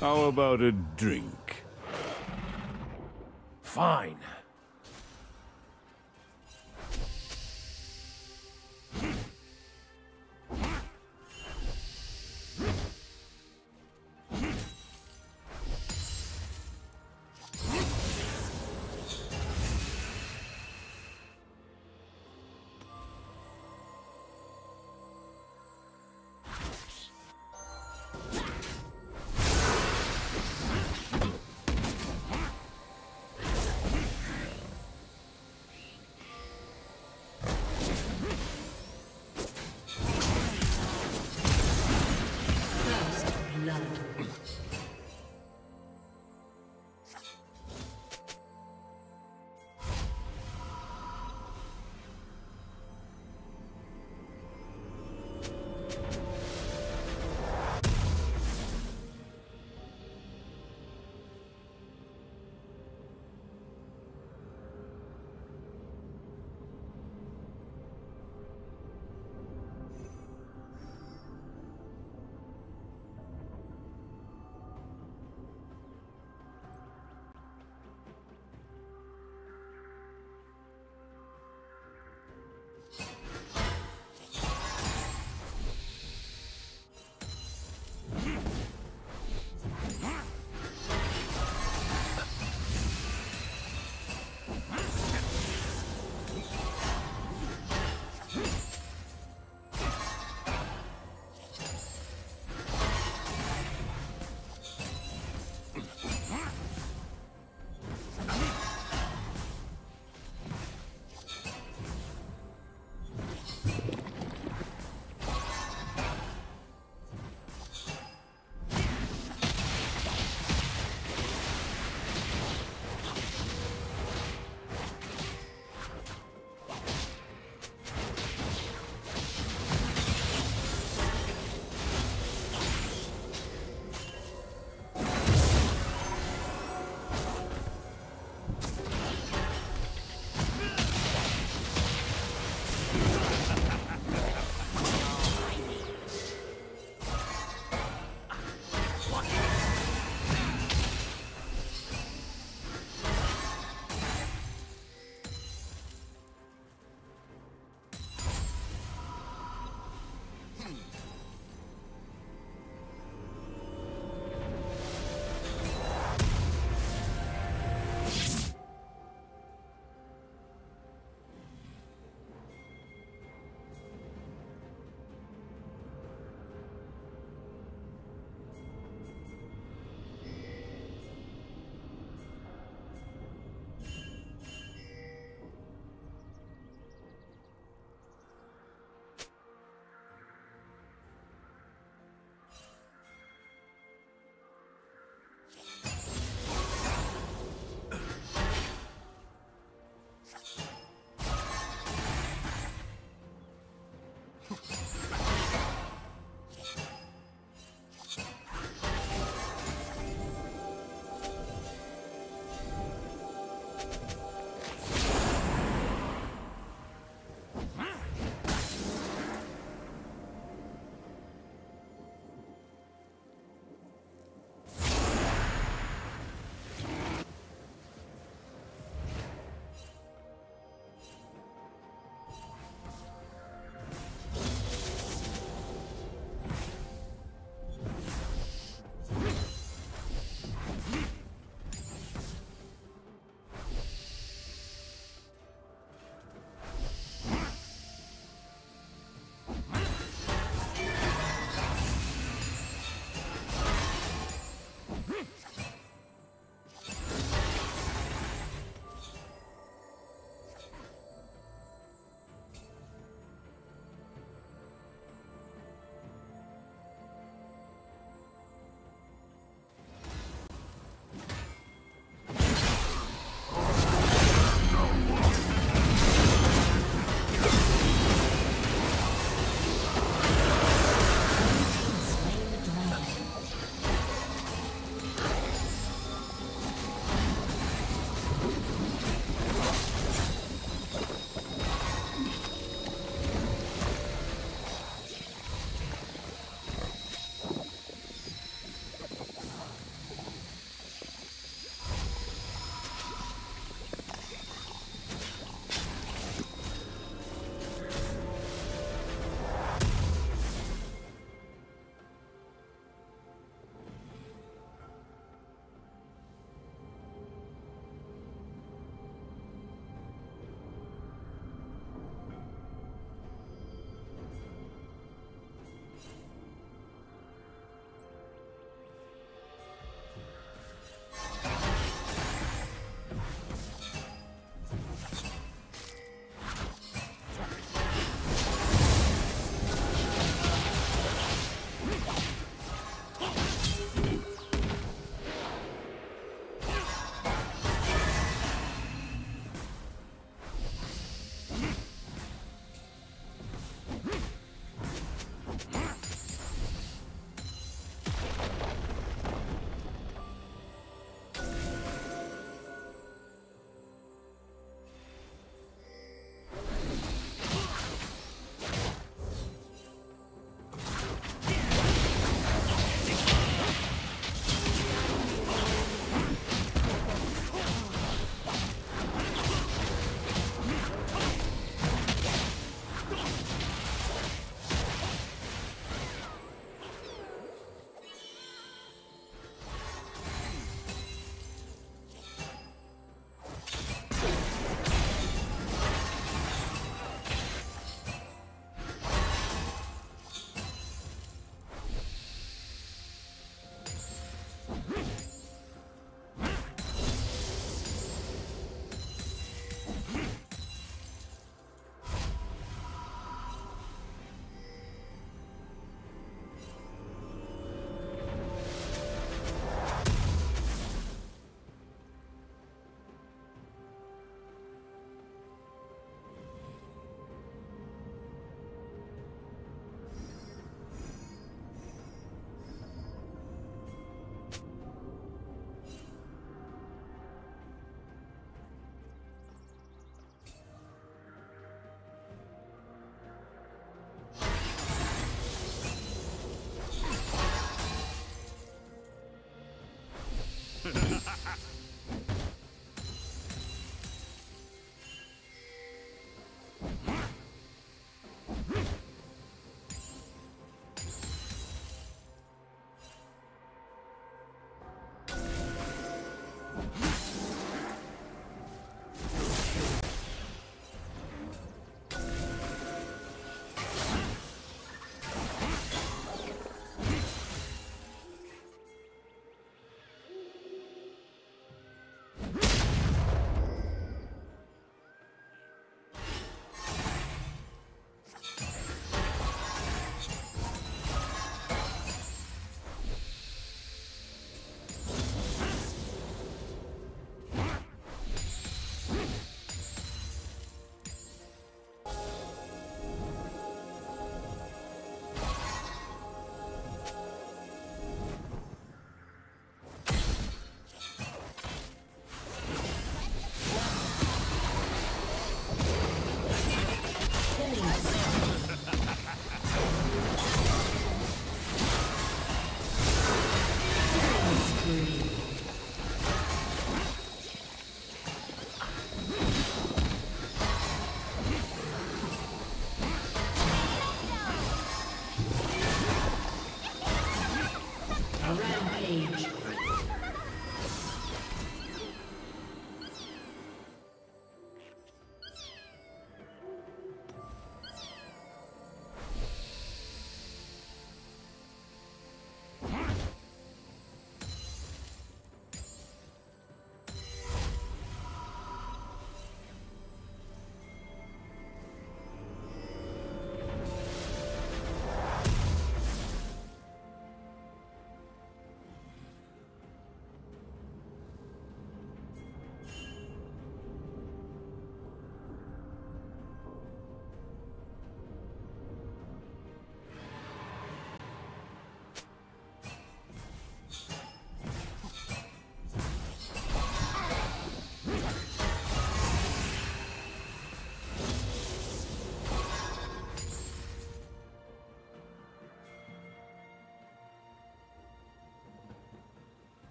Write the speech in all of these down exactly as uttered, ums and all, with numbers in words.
How about a drink? Fine.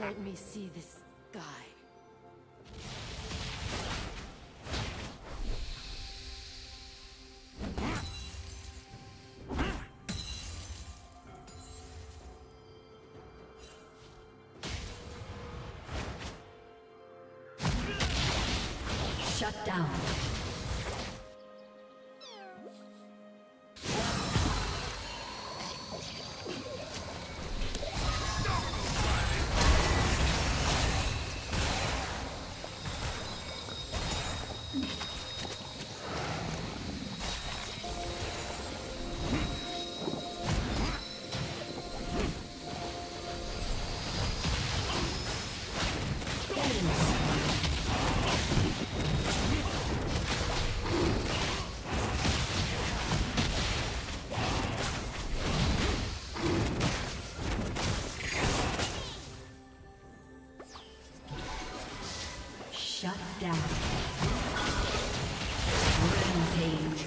Let me see this guy. Shut down. Shut down. Rampage.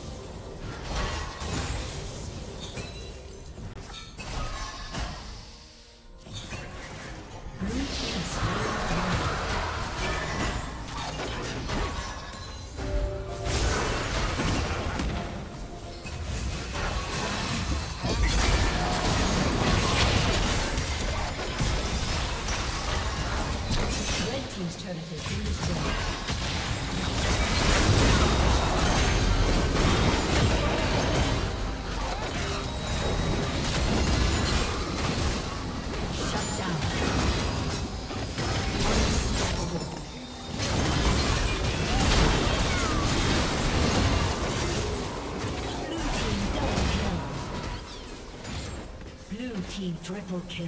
Triple kill.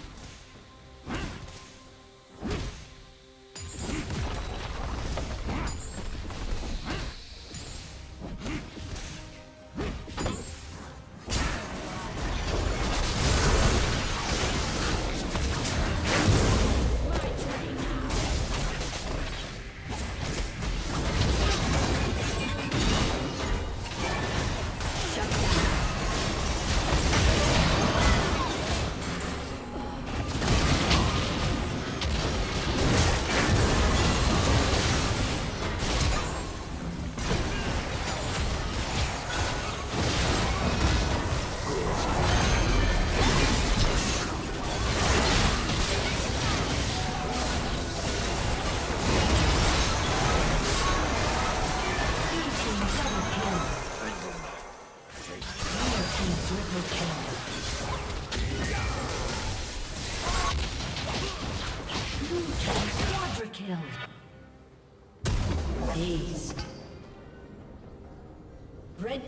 Red